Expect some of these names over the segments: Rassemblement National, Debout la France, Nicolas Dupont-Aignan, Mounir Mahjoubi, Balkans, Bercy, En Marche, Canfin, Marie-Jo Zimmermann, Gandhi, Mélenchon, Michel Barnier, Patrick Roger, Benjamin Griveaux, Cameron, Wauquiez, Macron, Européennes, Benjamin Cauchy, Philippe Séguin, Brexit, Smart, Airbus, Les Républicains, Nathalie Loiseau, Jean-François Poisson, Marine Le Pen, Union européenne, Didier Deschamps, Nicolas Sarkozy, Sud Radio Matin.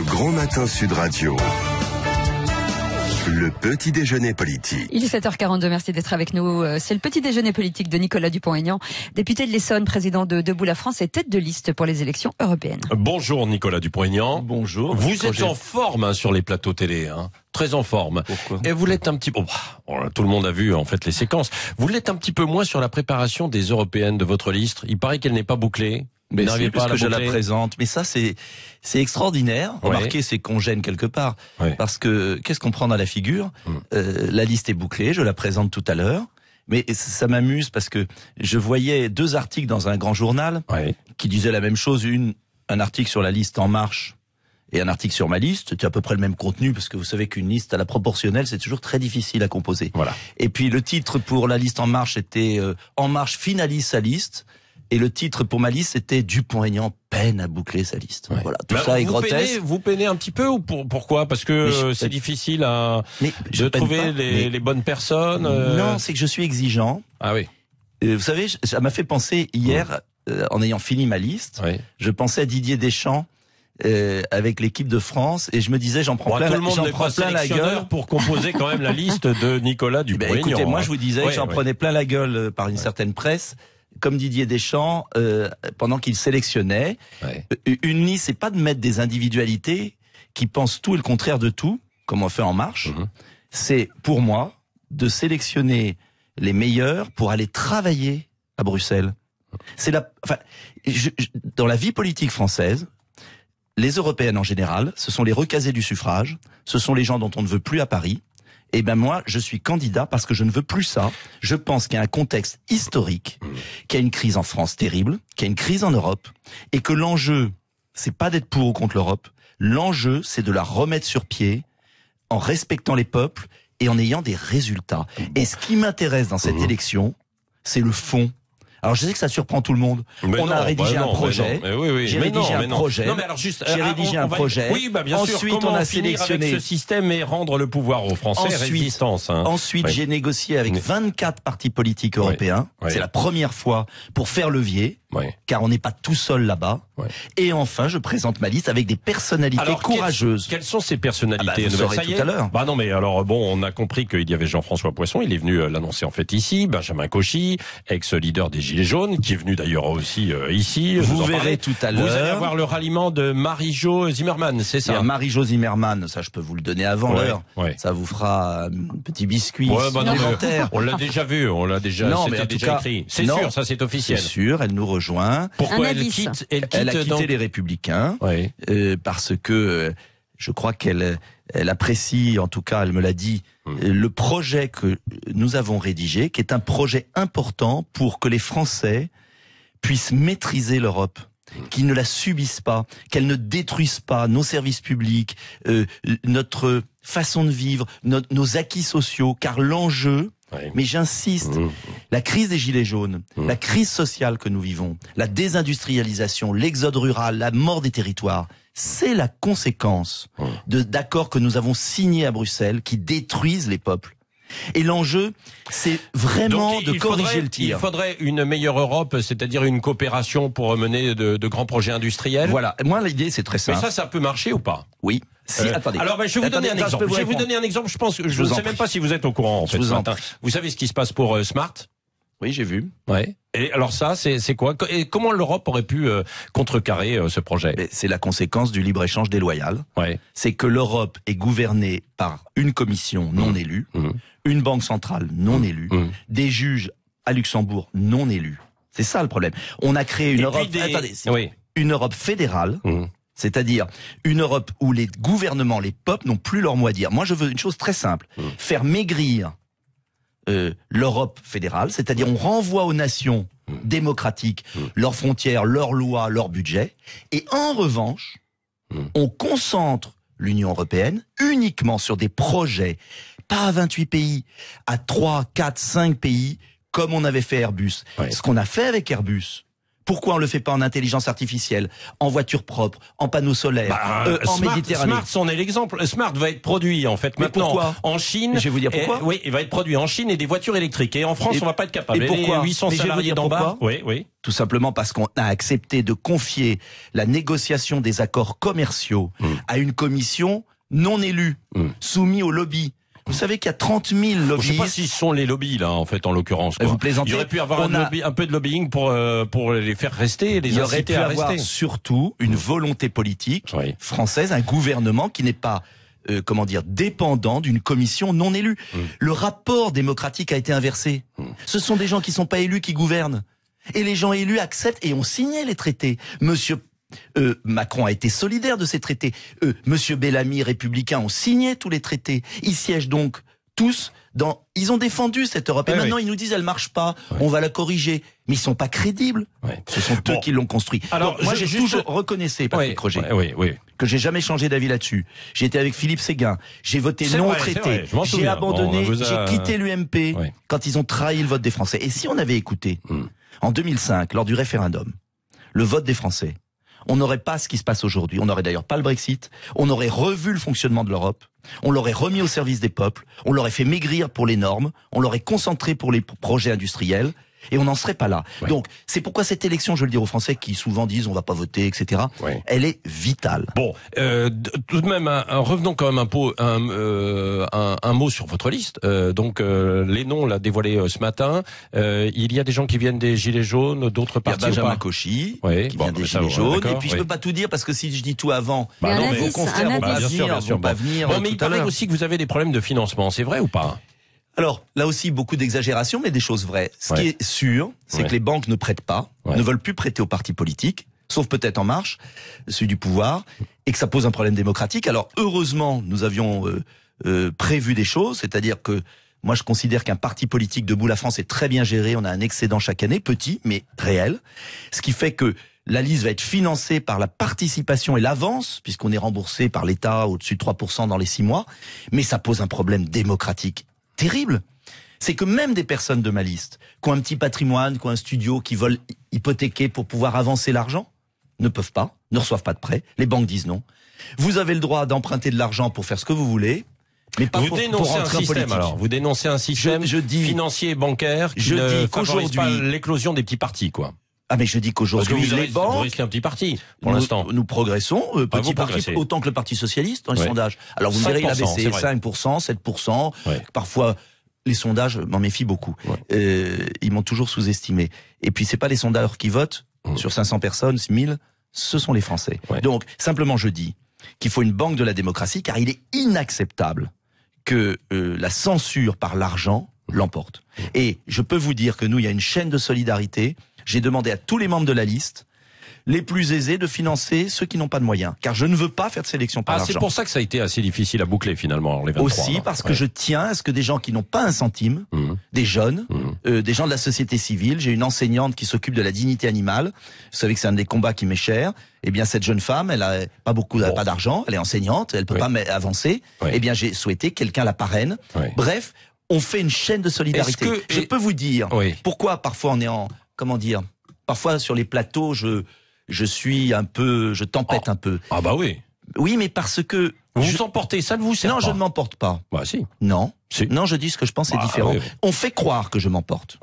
Le Grand Matin Sud Radio. Le petit déjeuner politique. Il est 7h42, merci d'être avec nous. C'est le petit déjeuner politique de Nicolas Dupont-Aignan, député de l'Essonne, président de Debout la France et tête de liste pour les élections européennes. Bonjour Nicolas Dupont-Aignan. Bonjour. Vous êtes en forme sur les plateaux télé, très en forme. Pourquoi ? Et vous l'êtes un petit peu... Oh, tout le monde a vu en fait les séquences. Vous l'êtes un petit peu moins sur la préparation des européennes de votre liste. Il paraît qu'elle n'est pas bouclée. Mais c'est parce que je la présente. Mais ça, c'est extraordinaire. Ouais. Remarquez, c'est qu'on gêne quelque part. Ouais. Parce que, qu'est-ce qu'on prend dans la figure? La liste est bouclée, je la présente tout à l'heure. Mais ça m'amuse parce que je voyais deux articles dans un grand journal qui disaient la même chose. Un article sur la liste En Marche et un article sur ma liste. C'est à peu près le même contenu parce que vous savez qu'une liste à la proportionnelle, c'est toujours très difficile à composer. Voilà. Et puis le titre pour la liste En Marche était « En Marche finalise sa liste ». Et le titre pour ma liste, c'était Dupont-Aignan peine à boucler sa liste. Ouais. Voilà, tout ça est grotesque. Vous peinez un petit peu ou pourquoi ? Parce que c'est difficile de trouver les bonnes personnes. Non, c'est que je suis exigeant. Ah oui. Vous savez, ça m'a fait penser hier, en ayant fini ma liste, je pensais à Didier Deschamps. Avec l'équipe de France et je me disais j'en prends plein la gueule pour composer quand même la liste de Nicolas Dupont-Aignan. Écoutez, moi je vous disais que j'en prenais plein la gueule par une certaine presse comme Didier Deschamps pendant qu'il sélectionnait. Une liste, c'est pas de mettre des individualités qui pensent tout et le contraire de tout comme on fait En Marche. C'est pour moi de sélectionner les meilleurs pour aller travailler à Bruxelles. C'est dans la vie politique française. Les européennes en général, ce sont les recasés du suffrage, ce sont les gens dont on ne veut plus à Paris. Et ben moi, je suis candidat parce que je ne veux plus ça. Je pense qu'il y a un contexte historique, qu'il y a une crise en France terrible, qu'il y a une crise en Europe, et que l'enjeu, c'est pas d'être pour ou contre l'Europe. L'enjeu, c'est de la remettre sur pied en respectant les peuples et en ayant des résultats. Et ce qui m'intéresse dans cette élection, c'est le fond. Alors je sais que ça surprend tout le monde. On a rédigé un projet. Non mais alors juste j'ai rédigé un projet. Oui, bah bien sûr. Ensuite, comment on a sélectionné avec ce système et rendre le pouvoir aux Français. Ensuite, j'ai négocié avec 24 partis politiques européens. C'est la première fois pour faire levier. Car on n'est pas tout seul là-bas. Et enfin, je présente ma liste avec des personnalités courageuses. Quelles sont ces personnalités? Vous saurez tout à l'heure. Bah non, mais alors bon, on a compris qu'il y avait Jean-François Poisson. Il est venu l'annoncer en fait ici. Benjamin Cauchy, ex-leader des Gilets jaunes, qui est venu d'ailleurs aussi ici. Vous verrez tout à l'heure. Vous allez avoir le ralliement de Marie-Jo Zimmermann, c'est ça? Marie-Jo Zimmermann, ça je peux vous le donner avant l'heure. Ça vous fera un petit biscuit. On l'a déjà vu, c'était déjà écrit. C'est sûr, ça c'est officiel. C'est sûr, elle nous rejoint. Pourquoi elle a quitté les Républicains parce que je crois qu'elle apprécie, en tout cas elle me l'a dit, le projet que nous avons rédigé, qui est un projet important pour que les Français puissent maîtriser l'Europe, qu'ils ne la subissent pas, qu'elle ne détruise pas nos services publics, notre façon de vivre, nos acquis sociaux, car l'enjeu... Mais j'insiste, la crise des Gilets jaunes, la crise sociale que nous vivons, la désindustrialisation, l'exode rural, la mort des territoires, c'est la conséquence d'accords que nous avons signés à Bruxelles qui détruisent les peuples. Et l'enjeu, c'est vraiment de corriger le tir. Il faudrait une meilleure Europe, c'est-à-dire une coopération pour mener de grands projets industriels. Voilà, moi l'idée c'est très simple. Mais ça peut marcher ou pas? Oui. Si, attendez. Alors, ben, je vais vous donner un exemple. Je pense que je ne sais même pas si vous êtes au courant, en fait, ce matin. Vous savez ce qui se passe pour Smart? Oui, j'ai vu. Et alors ça, c'est quoi? Et comment l'Europe aurait pu contrecarrer ce projet? C'est la conséquence du libre-échange déloyal. C'est que l'Europe est gouvernée par une commission non élue, une banque centrale non élue, des juges à Luxembourg non élus. C'est ça le problème. On a créé une Europe... une Europe fédérale... C'est-à-dire une Europe où les gouvernements, les peuples n'ont plus leur mot à dire. Moi, je veux une chose très simple. Faire maigrir l'Europe fédérale, c'est-à-dire on renvoie aux nations démocratiques leurs frontières, leurs lois, leur budget. Et en revanche, on concentre l'Union européenne uniquement sur des projets, pas à 28 pays, à 3, 4, 5 pays, comme on avait fait Airbus. Ce qu'on a fait avec Airbus... Pourquoi on le fait pas en intelligence artificielle, en voiture propre, en panneaux solaires, en Méditerranée? Smart, c'en est l'exemple. Smart va être produit en fait maintenant en Chine. Je vais vous dire pourquoi. Oui, il va être produit en Chine et des voitures électriques. Et en France, on va pas être capable. Et pourquoi? Les 800 salariés d'en bas. Oui, oui. Tout simplement parce qu'on a accepté de confier la négociation des accords commerciaux à une commission non élue, soumise au lobby. Vous savez qu'il y a 30 000 lobbyistes. Je ne sais pas si ce sont les lobbies, là, en fait, en l'occurrence. Vous plaisantez. Il aurait pu avoir un peu de lobbying pour les faire rester, les inciter à rester. Il aurait pu avoir surtout une volonté politique française, un gouvernement qui n'est pas, comment dire, dépendant d'une commission non élue. Le rapport démocratique a été inversé. Ce sont des gens qui ne sont pas élus qui gouvernent. Et les gens élus acceptent et ont signé les traités. Monsieur Macron a été solidaire de ces traités. Monsieur Bellamy, républicain, ont signé tous les traités. Ils siègent donc tous dans... Ils ont défendu cette Europe. Et maintenant, ils nous disent, elle marche pas. On va la corriger. Mais ils sont pas crédibles. Ce sont eux qui l'ont construit. Alors, donc, moi, j'ai toujours reconnaissé, Patrick Roger, que j'ai jamais changé d'avis là-dessus. J'ai été avec Philippe Séguin. J'ai voté non au traité. J'ai abandonné. J'ai quitté l'UMP quand ils ont trahi le vote des Français. Et si on avait écouté, en 2005, lors du référendum, le vote des Français, on n'aurait pas ce qui se passe aujourd'hui. On n'aurait d'ailleurs pas le Brexit. On aurait revu le fonctionnement de l'Europe. On l'aurait remis au service des peuples. On l'aurait fait maigrir pour les normes. On l'aurait concentré pour les projets industriels. Et on n'en serait pas là. Donc, c'est pourquoi cette élection, je veux le dire aux Français qui souvent disent on va pas voter, etc., elle est vitale. Bon, tout de même, revenons quand même un mot sur votre liste. Les noms, là, dévoilés ce matin. Il y a des gens qui viennent des Gilets jaunes, d'autres partis. Il y a Benjamin Cauchy, qui vient des Gilets jaunes. Et puis, je peux pas tout dire parce que si je dis tout avant, vos confrères vont pas venir. Mais il paraît aussi que vous avez des problèmes de financement. C'est vrai ou pas? Alors, là aussi, beaucoup d'exagérations, mais des choses vraies. Ce qui est sûr, c'est que les banques ne prêtent pas, ne veulent plus prêter aux partis politiques, sauf peut-être En Marche, celui du pouvoir, et que ça pose un problème démocratique. Alors, heureusement, nous avions prévu des choses, c'est-à-dire que moi, je considère qu'un parti politique Debout la France est très bien géré, on a un excédent chaque année, petit, mais réel, ce qui fait que la liste va être financée par la participation et l'avance, puisqu'on est remboursé par l'État au-dessus de 3% dans les 6 mois, mais ça pose un problème démocratique terrible, c'est que même des personnes de ma liste, qui ont un petit patrimoine, qui ont un studio, qui veulent hypothéquer pour pouvoir avancer l'argent, ne peuvent pas, ne reçoivent pas de prêt, les banques disent non. Vous avez le droit d'emprunter de l'argent pour faire ce que vous voulez, mais pas pour rentrer en politique. Alors, vous dénoncez un système financier et bancaire qui ne favorise pas l'éclosion des petits partis, quoi. Ah mais je dis qu'aujourd'hui les banques, vous risquez un petit parti pour l'instant. Nous progressons, petit parti autant que le Parti socialiste dans les sondages. Alors vous me direz il a baissé 5%, 7%, parfois les sondages m'en méfie beaucoup. Ils m'ont toujours sous-estimé. Et puis c'est pas les sondeurs qui votent sur 500 personnes, 1000, ce sont les Français. Donc simplement je dis qu'il faut une banque de la démocratie car il est inacceptable que la censure par l'argent l'emporte. Et je peux vous dire que nous il y a une chaîne de solidarité. J'ai demandé à tous les membres de la liste, les plus aisés, de financer ceux qui n'ont pas de moyens. Car je ne veux pas faire de sélection par l'argent. C'est pour ça que ça a été assez difficile à boucler finalement, les 23. Aussi parce que je tiens à ce que des gens qui n'ont pas un centime, des jeunes, des gens de la société civile, j'ai une enseignante qui s'occupe de la dignité animale, vous savez que c'est un des combats qui m'est cher, eh bien cette jeune femme, elle a pas beaucoup, pas d'argent, elle est enseignante, elle peut pas avancer, eh bien j'ai souhaité que quelqu'un la parraine. Bref, on fait une chaîne de solidarité. Je peux vous dire pourquoi parfois on est en... Comment dire? Parfois sur les plateaux, je suis un peu, je tempête un peu. Ah bah oui. Oui, mais parce que vous vous emportez, ça ne vous sert pas. Non, je ne m'emporte pas. Bah si. Non. Si. Non, je dis ce que je pense, c'est différent. On fait croire que je m'emporte.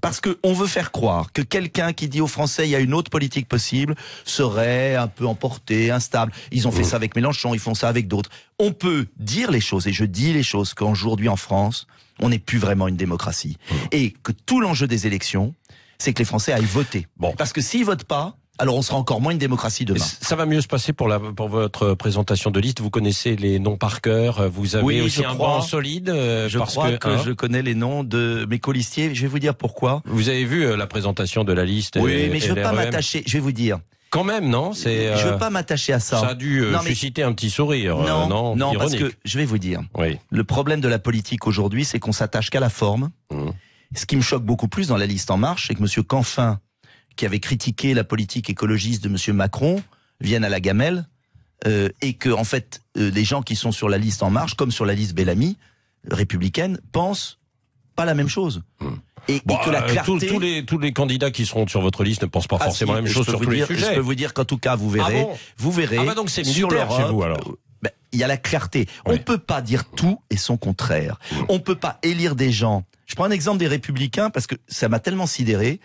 Parce que on veut faire croire que quelqu'un qui dit aux Français il y a une autre politique possible serait un peu emporté, instable. Ils ont fait ça avec Mélenchon, ils font ça avec d'autres. On peut dire les choses et je dis les choses qu'aujourd'hui en France, on n'est plus vraiment une démocratie et que tout l'enjeu des élections c'est que les Français aillent voter. Bon. Parce que s'ils votent pas, alors on sera encore moins une démocratie demain. Ça va mieux se passer pour votre présentation de liste. Vous connaissez les noms par cœur. Vous avez aussi un banc solide. Je crois que je connais les noms de mes colistiers. Je vais vous dire pourquoi. Vous avez vu la présentation de la liste. Mais je veux pas m'attacher. Je vais vous dire. Quand même, non? Je veux pas m'attacher à ça. Ça a dû susciter un petit sourire. Non, ironique. Parce que je vais vous dire. Le problème de la politique aujourd'hui, c'est qu'on s'attache qu'à la forme. Ce qui me choque beaucoup plus dans la liste En Marche, c'est que M. Canfin, qui avait critiqué la politique écologiste de M. Macron, vienne à la gamelle, et que, en fait, les gens qui sont sur la liste En Marche, comme sur la liste Bellamy, républicaine, pensent pas la même chose. et que la clarté... Tous les candidats qui seront sur votre liste ne pensent pas forcément la même chose sur tous les sujets. Je peux vous dire qu'en tout cas, vous verrez, donc c'est sur l'Europe... Il y a la clarté. On ne peut pas dire tout et son contraire. On ne peut pas élire des gens. Je prends un exemple des Républicains parce que ça m'a tellement sidéré.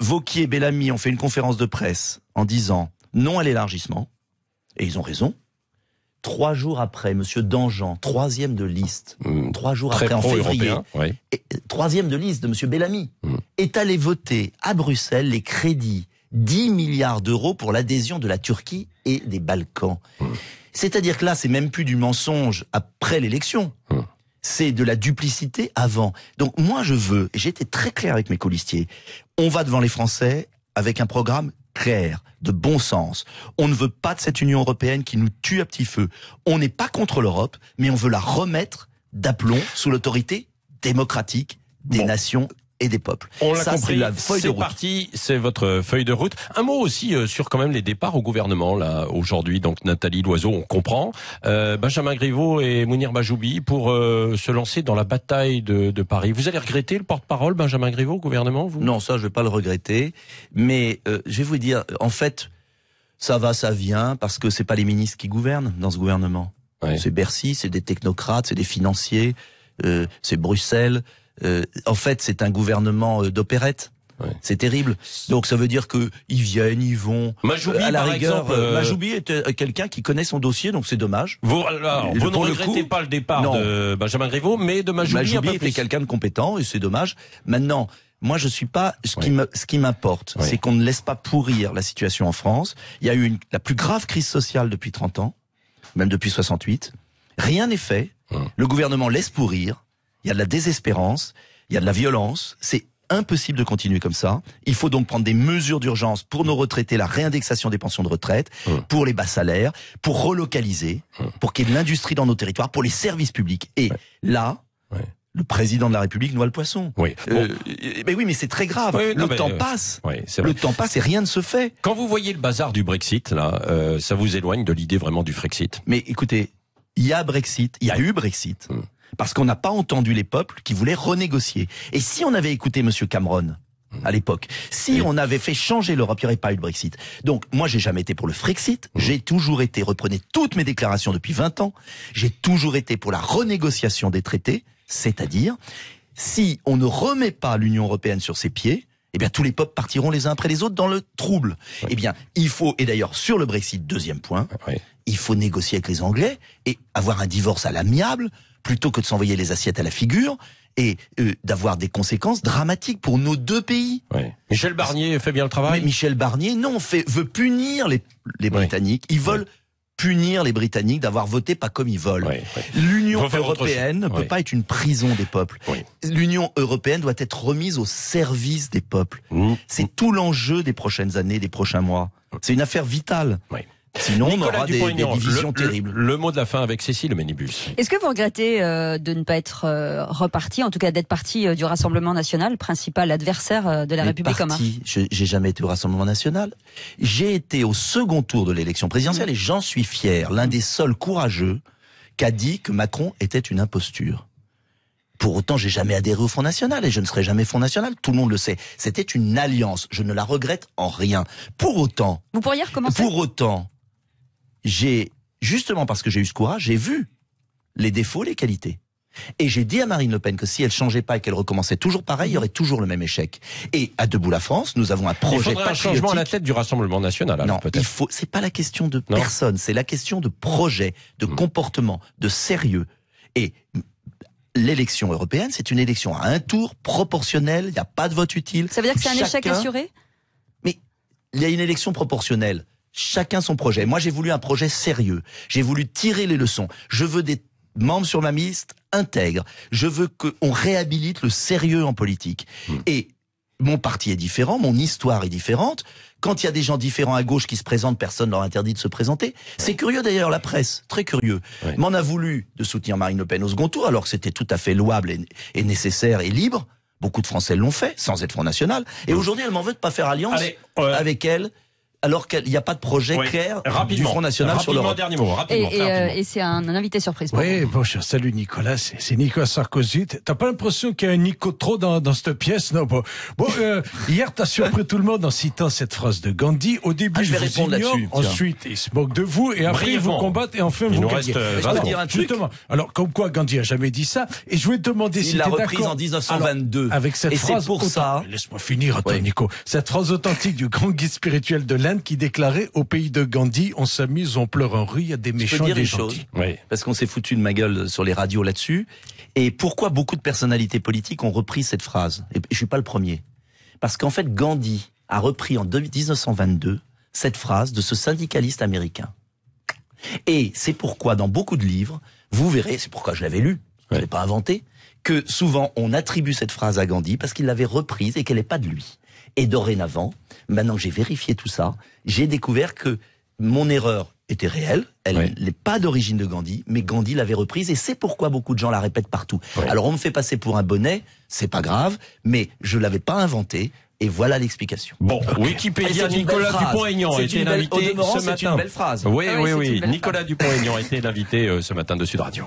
Wauquiez et Bellamy ont fait une conférence de presse en disant non à l'élargissement. Et ils ont raison. 3 jours après, monsieur Dangean, 3e de liste, 3 jours après, en février, 3e de liste de monsieur Bellamy, est allé voter à Bruxelles les crédits 10 milliards d'euros pour l'adhésion de la Turquie et des Balkans. C'est-à-dire que là, c'est même plus du mensonge après l'élection. C'est de la duplicité avant. Donc moi, je veux, et j'ai été très clair avec mes colistiers, on va devant les Français avec un programme clair, de bon sens. On ne veut pas de cette Union européenne qui nous tue à petit feu. On n'est pas contre l'Europe, mais on veut la remettre d'aplomb sous l'autorité démocratique des nations et des peuples. On l'a compris, c'est la feuille de route. C'est parti, c'est votre feuille de route. Un mot aussi sur quand même les départs au gouvernement là aujourd'hui. Donc Nathalie Loiseau, on comprend. Benjamin Griveaux et Mounir Mahjoubi pour se lancer dans la bataille de Paris. Vous allez regretter le porte-parole Benjamin Griveaux au gouvernement, vous ? Non, ça je vais pas le regretter. Mais je vais vous dire, en fait, ça va, ça vient, parce que c'est pas les ministres qui gouvernent dans ce gouvernement. C'est Bercy, c'est des technocrates, c'est des financiers, c'est Bruxelles. En fait, c'est un gouvernement d'opérette. C'est terrible. Donc ça veut dire que ils viennent, ils vont. Mahjoubi, à la rigueur, par exemple, Mahjoubi est quelqu'un qui connaît son dossier, donc c'est dommage. Vous ne regrettez pas le départ de Benjamin Griveaux, mais de Mahjoubi. Mahjoubi était quelqu'un de compétent et c'est dommage. Maintenant, moi je suis pas. Ce qui m'importe, c'est qu'on ne laisse pas pourrir la situation en France. Il y a eu la plus grave crise sociale depuis 30 ans, même depuis 68. Rien n'est fait. Le gouvernement laisse pourrir. Il y a de la désespérance, il y a de la violence, c'est impossible de continuer comme ça. Il faut donc prendre des mesures d'urgence pour nos retraités, la réindexation des pensions de retraite, pour les bas salaires, pour relocaliser, pour qu'il y ait de l'industrie dans nos territoires, pour les services publics. Et là... Le président de la République noie le poisson. Mais oui, mais c'est très grave. Le temps passe. Le temps passe et rien ne se fait. Quand vous voyez le bazar du Brexit, là, ça vous éloigne de l'idée vraiment du Frexit. Mais écoutez, il y a Brexit, il y a eu Brexit. Parce qu'on n'a pas entendu les peuples qui voulaient renégocier. Et si on avait écouté M. Cameron à l'époque, si on avait fait changer l'Europe, il n'y aurait pas eu de Brexit. Donc moi, j'ai jamais été pour le Frexit. J'ai toujours été, reprenez toutes mes déclarations depuis 20 ans, j'ai toujours été pour la renégociation des traités, c'est-à-dire si on ne remet pas l'Union européenne sur ses pieds, eh bien tous les peuples partiront les uns après les autres dans le trouble. Eh bien, il faut, et d'ailleurs sur le Brexit, deuxième point, il faut négocier avec les Anglais et avoir un divorce à l'amiable, plutôt que de s'envoyer les assiettes à la figure et d'avoir des conséquences dramatiques pour nos deux pays. Michel Barnier fait bien le travail. Mais Michel Barnier, non, veut punir les Britanniques. Ils veulent punir les Britanniques d'avoir voté pas comme ils veulent. L'Union européenne ne peut pas être une prison des peuples. L'Union européenne doit être remise au service des peuples. C'est tout l'enjeu des prochaines années, des prochains mois. C'est une affaire vitale. Sinon, Nicolas on aura des divisions terribles. Le mot de la fin avec Cécile Ménibus. Est-ce que vous regrettez de ne pas être reparti, en tout cas d'être parti du Rassemblement National, principal adversaire de la République en marche ? J'ai jamais été au Rassemblement National. J'ai été au second tour de l'élection présidentielle et j'en suis fier. L'un des seuls courageux qu'a dit que Macron était une imposture. Pour autant, j'ai jamais adhéré au Front National et je ne serai jamais Front National. Tout le monde le sait. C'était une alliance. Je ne la regrette en rien. Pour autant... Vous pourriez recommencer ? Pour autant... Justement parce que j'ai eu ce courage, j'ai vu les défauts, les qualités. Et j'ai dit à Marine Le Pen que si elle changeait pas et qu'elle recommençait toujours pareil, il y aurait toujours le même échec. Et à Debout la France, nous avons un projet patriotique. Il faudrait un changement à la tête du Rassemblement National, alors, peut-être. C'est pas la question de personne, c'est la question de projet, de comportement, de sérieux. Et l'élection européenne, c'est une élection à un tour, proportionnelle, il n'y a pas de vote utile. Ça veut dire que c'est un échec assuré ? Mais il y a une élection proportionnelle. Chacun son projet. Moi, j'ai voulu un projet sérieux. J'ai voulu tirer les leçons. Je veux des membres sur ma liste intègres. Je veux qu'on réhabilite le sérieux en politique. Et mon parti est différent, mon histoire est différente. Quand il y a des gens différents à gauche qui se présentent, personne leur interdit de se présenter. C'est curieux d'ailleurs, la presse, très curieux, m'en a voulu de soutenir Marine Le Pen au second tour, alors que c'était tout à fait louable et nécessaire et libre. Beaucoup de Français l'ont fait, sans être Front National. Et aujourd'hui, elle m'en veut de pas faire alliance avec elle. alors qu'il n'y a pas de projet clair du Front National sur l'Europe. Dernier mot, rapidement. Et c'est un invité surprise. Oui, bonjour, salut Nicolas, c'est Nicolas Sarkozy. T'as pas l'impression qu'il y a un Nico trop dans cette pièce? Non, hier, t'as surpris tout le monde en citant cette phrase de Gandhi. Au début, je vous ignore, ensuite, ils se moquent de vous, et après, ils vous combattent, et enfin, vous gagnez. Je peux dire un truc. Justement. Alors, comme quoi, Gandhi a jamais dit ça, et je voulais te demander si t'es d'accord. Il l'a reprise en 1922. Avec cette phrase. Et c'est pour ça. Laisse-moi finir, attends, Nico. Cette phrase authentique du grand guide spirituel de l'Inde qui déclarait au pays de Gandhi, on s'amuse, on pleure, on rit, il y a des méchants, des gentils. Oui. Parce qu'on s'est foutu de ma gueule sur les radios là-dessus. Et pourquoi beaucoup de personnalités politiques ont repris cette phrase? Et je suis pas le premier. Parce qu'en fait, Gandhi a repris en 1922 cette phrase de ce syndicaliste américain. Et c'est pourquoi dans beaucoup de livres, vous verrez, c'est pourquoi je l'avais lu, je l'ai pas inventé, que souvent on attribue cette phrase à Gandhi parce qu'il l'avait reprise et qu'elle n'est pas de lui. Et dorénavant, maintenant que j'ai vérifié tout ça, j'ai découvert que mon erreur était réelle, elle n'est pas d'origine de Gandhi, mais Gandhi l'avait reprise et c'est pourquoi beaucoup de gens la répètent partout. Oui. Alors on me fait passer pour un bonnet, c'est pas grave, mais je l'avais pas inventé. Et voilà l'explication. Bon, Wikipédia, Nicolas Dupont-Aignan était l'invité ce matin. C'est une belle phrase. Oui, Nicolas Dupont-Aignan était l'invité ce matin de Sud Radio.